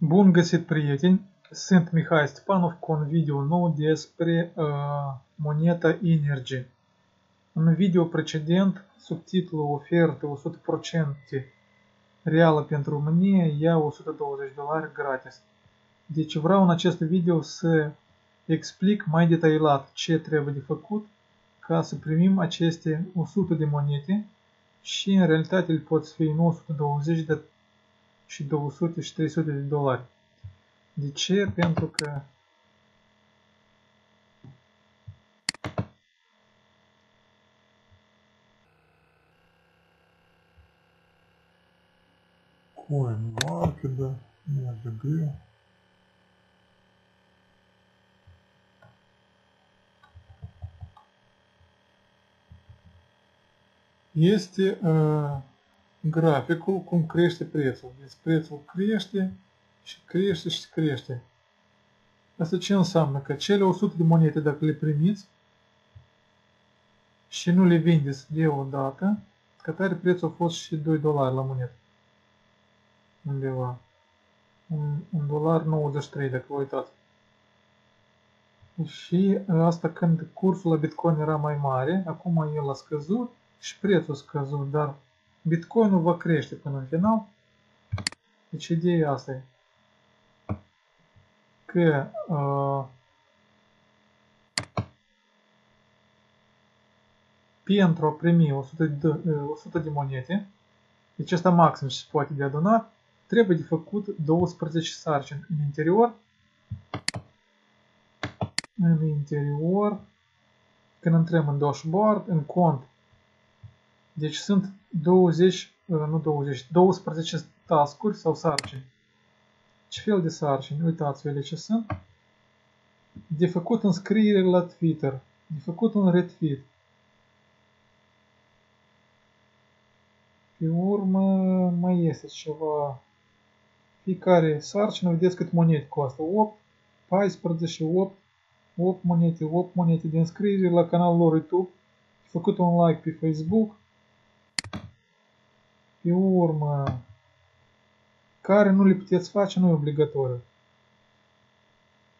Bun găsit, prieteni! Sunt Mihai Stepanov cu un video nou despre moneta Energy. În video precedent, subtitlul ofertă 100% reală pentru România, ia $120 gratis. Deci vreau în acest video să explic mai detaliat ce trebuie de făcut ca să primim aceste 100 de monete și în realitate le poți fi 920 de și 200 și 300 de dolari. De ce? Pentru că Coin Market, da, MGG. Este graficul cum crește prețul. Deci prețul crește și crește și crește. Asta ce înseamnă? Că cele 100 de monete, dacă le primiți și nu le vindeți deodată, că tare prețul a fost și 2 dolari la monetă. Undeva. $1.93 dacă vă uitați. Și asta când cursul la Bitcoin era mai mare, acum el a scăzut și prețul a scăzut, dar Bitcoinul va crește până în final. Deci ideea asta e că pentru a primi 100 de monete, deci asta maxim ce se poate de adunat, trebuie de făcut 12 sarcini în interior. Când intrăm în dashboard, în cont, deci sunt 12 task-uri sau sarcini. Ce fel de sarcini? Uitați-vă ele ce sunt. De făcut înscriere la Twitter, de făcut un retweet. Pe urmă mai este ceva. Fiecare sarcină, vedeți cât monete costă. 8, 14, 8 monete de înscriere la canalul lor YouTube. De făcut un like pe Facebook. Pe urmă, care nu le puteți face, nu e obligatoriu.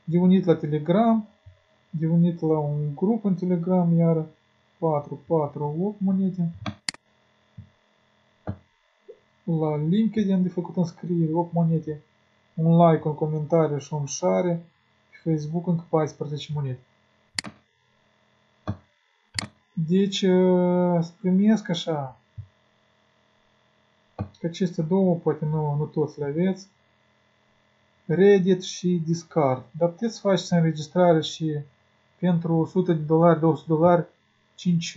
De unit la Telegram, de unit la un grup în Telegram, iar 8 monete. La LinkedIn de făcut înscriere, 8 monete. Un like, un comentariu și un share. Pe Facebook încă 14 monete. Deci, să primesc așa. Că aceste două, poate nu toți le aveți, Reddit și Discord. Dar puteți să faceți înregistrare și pentru 100 de dolari, 200 de dolari, 5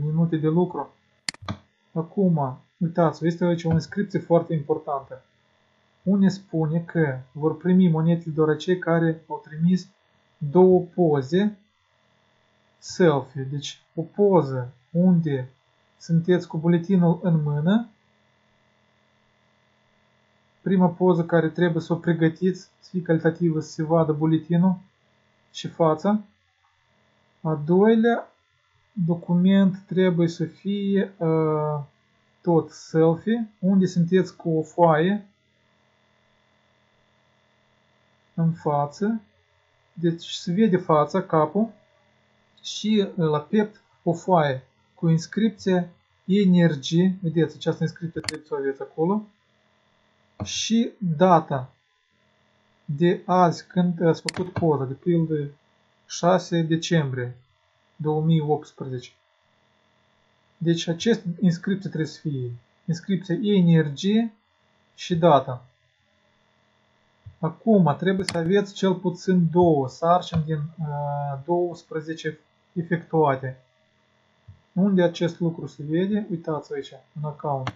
minute de lucru. Acum, uitați-vă, este aici o inscripție foarte importantă. Unde spune că vor primi monetele doar cei care au trimis două poze selfie. Deci o poză unde sunteți cu buletinul în mână. Prima poză care trebuie să o pregătiți, să fie calitativă, să se vadă buletinul și fața. A doilea document trebuie să fie tot selfie, unde sunteți cu o foaie în față. Deci se vede fața, capul și la piept o foaie cu inscripția Energy. Vedeți, această inscripție trebuie să o aveți acolo. Și data de azi când ați făcut poza, de pildă 6 decembrie 2018. Deci aceste inscripții trebuie să fie inscripția Energie și data. Acum trebuie să aveți cel puțin două sarcini din 12 efectuate. Unde acest lucru se vede? Uitați aici, în account.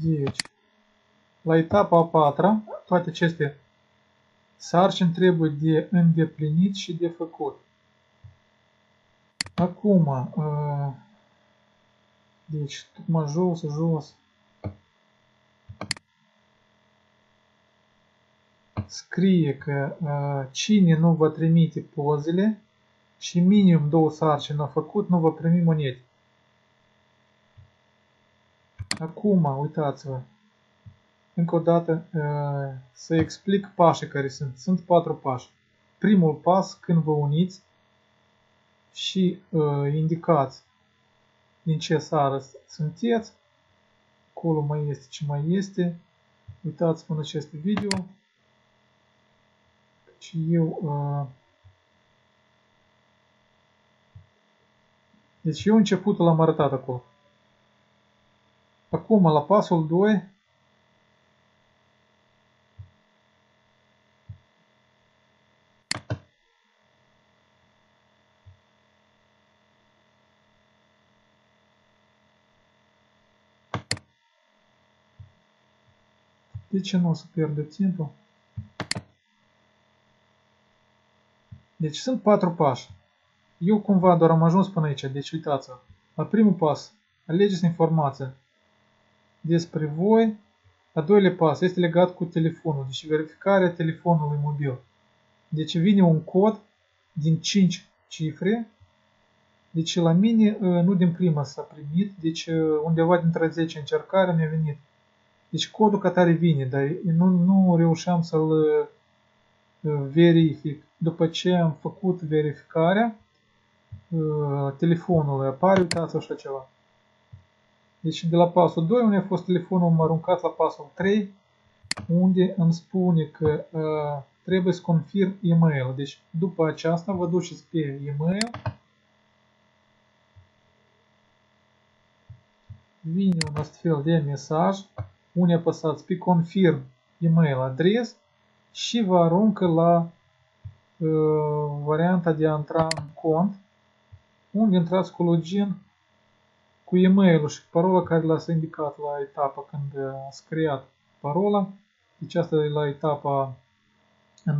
Deci, la etapa a patra, toate aceste sarcini trebuie de îndeplinit și de făcut. Acum, deci, tot mai jos, jos. Scrie că cine nu va trimite pozele și minim două sarcini a făcut, nu va primi monede. Acum, uitați-vă, încă o dată să explic pașii care sunt. Sunt 4 pași. Primul pas, când vă uniți și indicați din ce țară sunteți. Acolo mai este ce mai este. Uitați-vă în acest video. Și eu, deci eu începutul l-am arătat acolo. Acum, la pasul 2, de ce nu o să pierdă timpul? Deci sunt 4 pași. Eu cumva doar am ajuns până aici. Deci uitați-vă. La primul pas, alegeți informația despre voi. A doilea pas este legat cu telefonul. Deci verificarea telefonului mobil. Deci vine un cod din 5 cifre. Deci la mine nu din prima s-a primit. Deci undeva dintre 10 încercare mi-a venit. Deci codul ca tare vine, dar nu reușeam să-l verific. După ce am făcut verificarea telefonului, apare, uitați-vă așa ceva. Deci de la pasul 2, unde a fost telefonul, m-am aruncat la pasul 3, unde îmi spune că trebuie să confirm e-mail. Deci după aceasta vă duceți pe e-mail. Vine un astfel de mesaj, unde apăsați pe confirm e-mail adres și vă aruncă la varianta de a intra în cont, unde intrați cu login, cu e-mail-ul și parola care l-ați indicat la etapa când ați creat parola. Deci asta e la etapa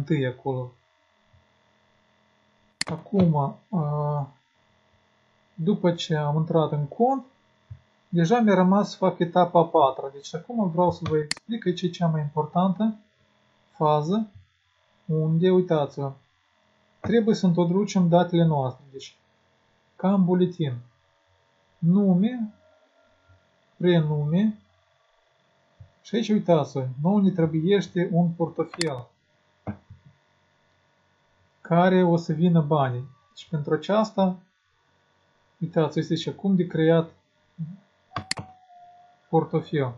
1 acolo. Acum, după ce am intrat în cont, deja mi-a rămas să fac etapa a 4. Deci acum vreau să vă explic aici cea mai importantă fază, unde, uitați-vă, trebuie să introducem datele noastre. Deci, ca în buletin. Nume, prenume. Și aici, uitați-vă, nouă ne trebuiește un portofel care o să vină banii. Și pentru aceasta, uitați-vă, este și cum de creat portofel.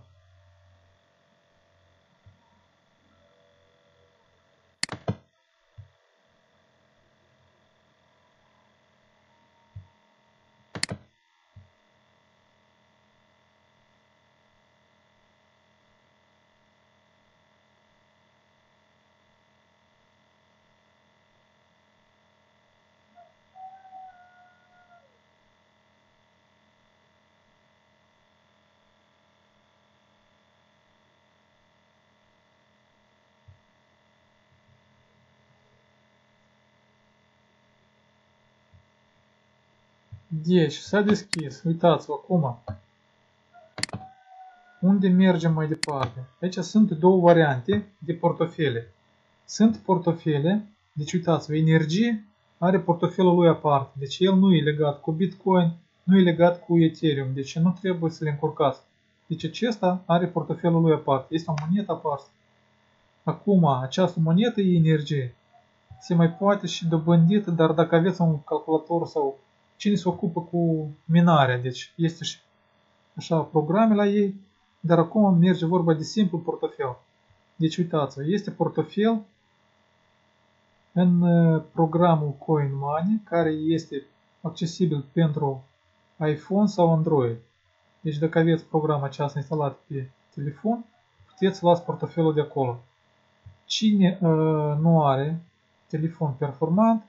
Deci, s-a deschis. Uitați-vă acum. Unde mergem mai departe? Aici sunt două variante de portofele. Sunt portofele. Deci, uitați-vă, Energy are portofelul lui aparte. Deci, el nu e legat cu Bitcoin, nu e legat cu Ethereum. Deci, nu trebuie să le încurcați. Deci, acesta are portofelul lui aparte. Este o monetă aparte. Acum, această monetă e Energy. Se mai poate și dobândită, dar dacă aveți un calculator sau cine se ocupă cu minarea, deci este și așa programe la ei, dar acum merge vorba de simplu portofel. Deci uitați-vă, este portofel în programul Coin Money, care este accesibil pentru iPhone sau Android. Deci dacă aveți programul acesta instalat pe telefon, puteți să luați portofelul de acolo. Cine nu are telefon performant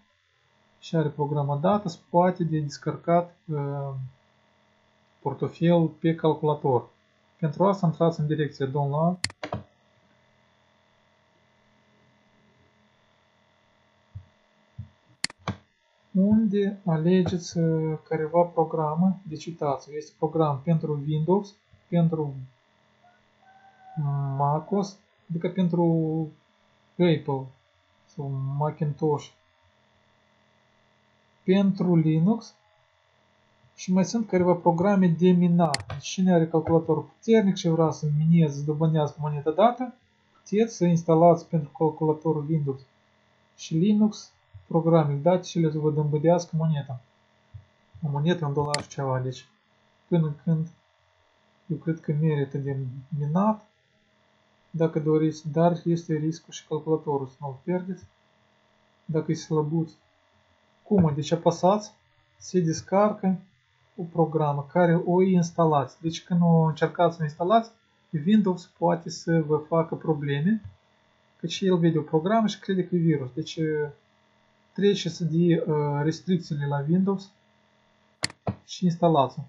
și are programa dată, se poate de descărcat portofelul pe calculator. Pentru asta am tras în direcție download. Unde alegeți careva programă, deci uitați, este program pentru Windows, pentru MacOS, adică pentru Apple sau Macintosh, pentru Linux și mai sunt careva programe de minat. Deci cine are calculatorul puternic și vrea să mineze, să dobânească monedă dată, puteți să instalați pentru calculatorul Windows și Linux programe, dați și le vă dâmbădească moneta. O monetă, un dolar și ceva, deci până când eu cred că merită de minat, dacă doriți, dar este riscul și calculatorul să nu-l pierdeți, dacă e slăbut. Cum? Deci apăsați, se descarcă o programă care o instalați. Deci când o încercați să instalați, Windows poate să vă facă probleme, că și el vede o programă și crede că e virus. Deci trece să de restricțiile la Windows și instalați-o.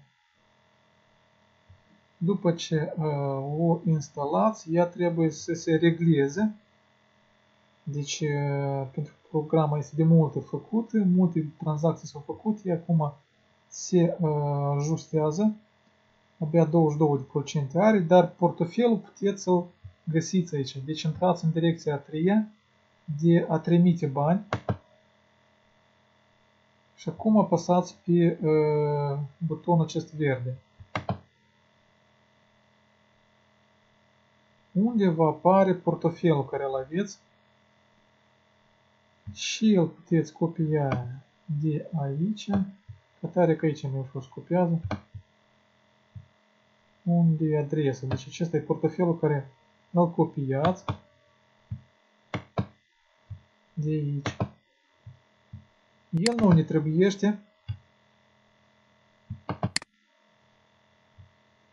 După ce o instalați, ea trebuie să se regleze. Deci, pentru că programa este de multe făcută, multe tranzacții s-au făcut, ea acum se ajustează. Abia 22% are, dar portofelul puteți să-l găsiți aici. Deci, intrați în direcția a treia de a trimite bani. Și acum apăsați pe butonul acest verde. Unde vă apare portofelul care îl aveți. Și îl puteți copia de aici. Că tare că aici mi-a fost copiază. Unde e adresa. Deci acesta e portofelul care îl copiați. De aici. El nu ne trebuiește.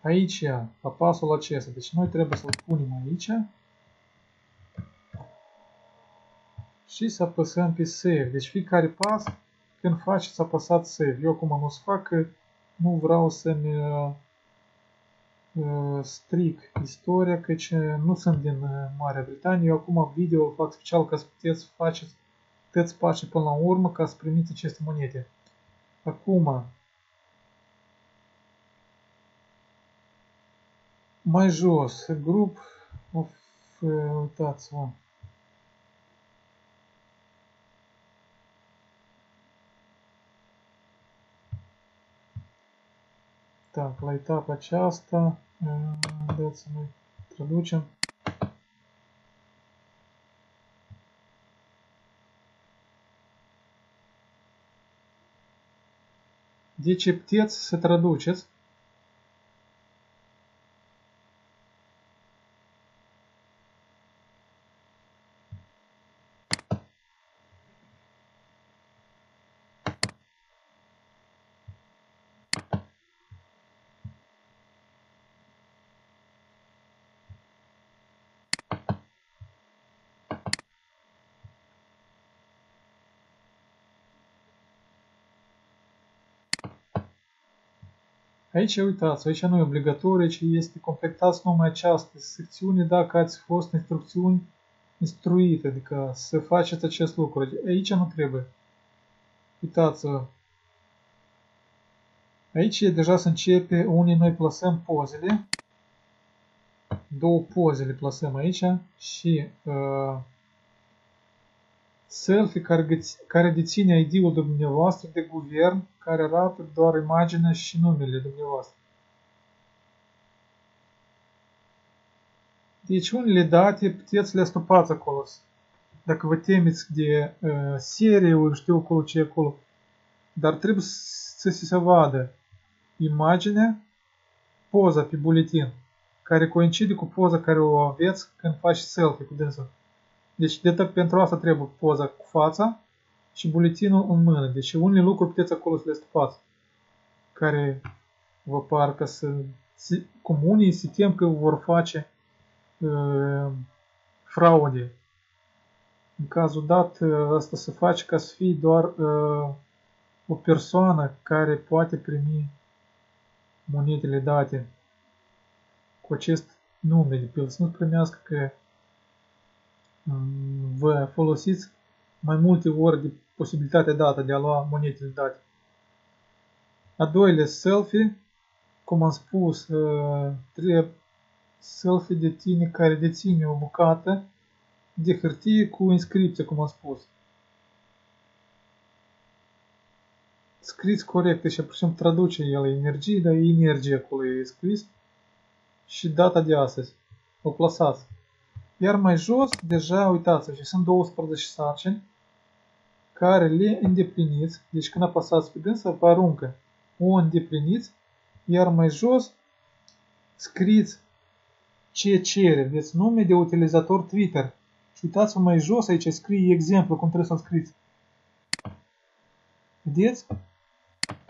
Aici, la pasul acesta. Deci noi trebuie să-l punem aici. Și să apăsăm pe Save. Deci fiecare pas, când faceți, apăsați Save. Eu acum nu o să fac, că nu vreau să-mi stric istoria, căci nu sunt din Marea Britanie. Eu acum video fac special ca să puteți să faceți puteți pași până la urmă ca să primiți aceste monede. Acum, mai jos, grup, uitați-vă. Так, la etapa aceasta, dați să noi traducem. Deci puteți să traduceți. Aici, uitați, aici nu e obligatoriu, aici este completați numai această secțiune dacă ați fost instrucțiuni instruite, adică să faceți acest lucru. Aici nu trebuie. Uitați-vă. Aici deja se începe, unii noi plasăm pozele. Două pozele plasăm aici și selfie care deține ID-ul dumneavoastră de guvern, care arată doar imaginea și numele dumneavoastră. Deci unele date puteți să le stupați acolo. Dacă vă temeți de serie, știu acolo ce e acolo. Dar trebuie să se vadă imaginea, poza pe buletin, care coincide cu poza care o aveți când faci selfie cu dânsul. Deci pentru asta trebuie poza cu fața și buletinul în mână. Deci unele lucruri puteți acolo să le stupați. Care vă par că cum unii se tem că vor face fraude. În cazul dat, asta se face ca să fie doar o persoană care poate primi monedele date. cu acest nume, de pildă, să nu primească că vă folosiți mai multe ori de posibilitatea dată de a lua monetele date. A doilea, selfie, cum am spus, trebuie selfie de tine care deține o bucată de hârtie cu inscripție, cum am spus. Scris corect și apoi traduce el energie, dar e energie acolo e scris și data de astăzi. O plasați. Iar mai jos, deja uitați-vă, sunt 12 sarcini care le îndepliniți. Deci când apăsați pe dânsa, vă aruncă. O îndepliniți. Iar mai jos, scriți ce cere. Deci nume de utilizator Twitter. Și uitați-vă mai jos, aici scrie exemplu cum trebuie să-l scriți. Vedeți?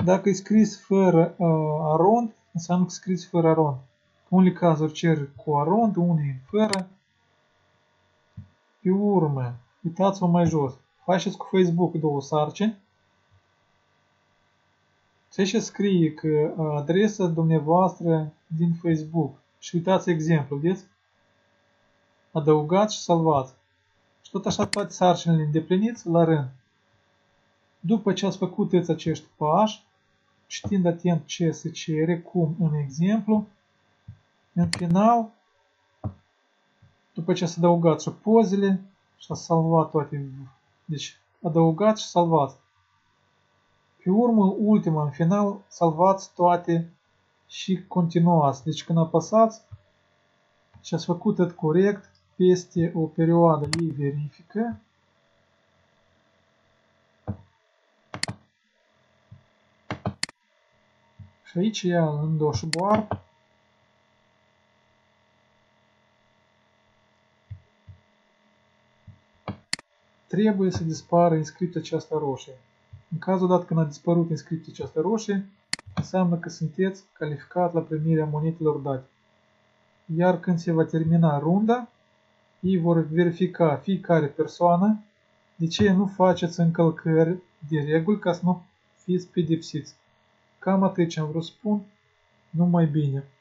Dacă e scris fără arond, înseamnă că scris fără arond. Unele cazuri cer cu arond, unele fără. Pe urmă, uitați-vă mai jos. Faceți cu Facebook două sarcini. Și scrie că adresa dumneavoastră din Facebook. Și uitați exemplu, vedeți? Adăugați și salvați. Și tot așa toate sarcinile îndepliniți la rând. După ce ați făcut acești pași, citind atent ce se cere, cum în exemplu, în final, după ce ați adăugat și pozele și ați salvat toate, deci adăugați și salvați. Pe urmă, ultima, în final, salvați toate și continuați. Deci când apăsați și ați făcut corect, peste o perioadă îi verifică. Și aici ia în dashboard. Trebuie să dispară inscripția aceasta roșie. În cazul dat când a dispărut inscripția aceasta roșie, înseamnă că sunteți calificat la primirea monetelor date. Iar când se va termina runda, ei vor verifica fiecare persoană de ce nu faceți încălcări de reguli ca să nu fiți pedepsiți. Cam atât ce am vrut să spun, numai bine.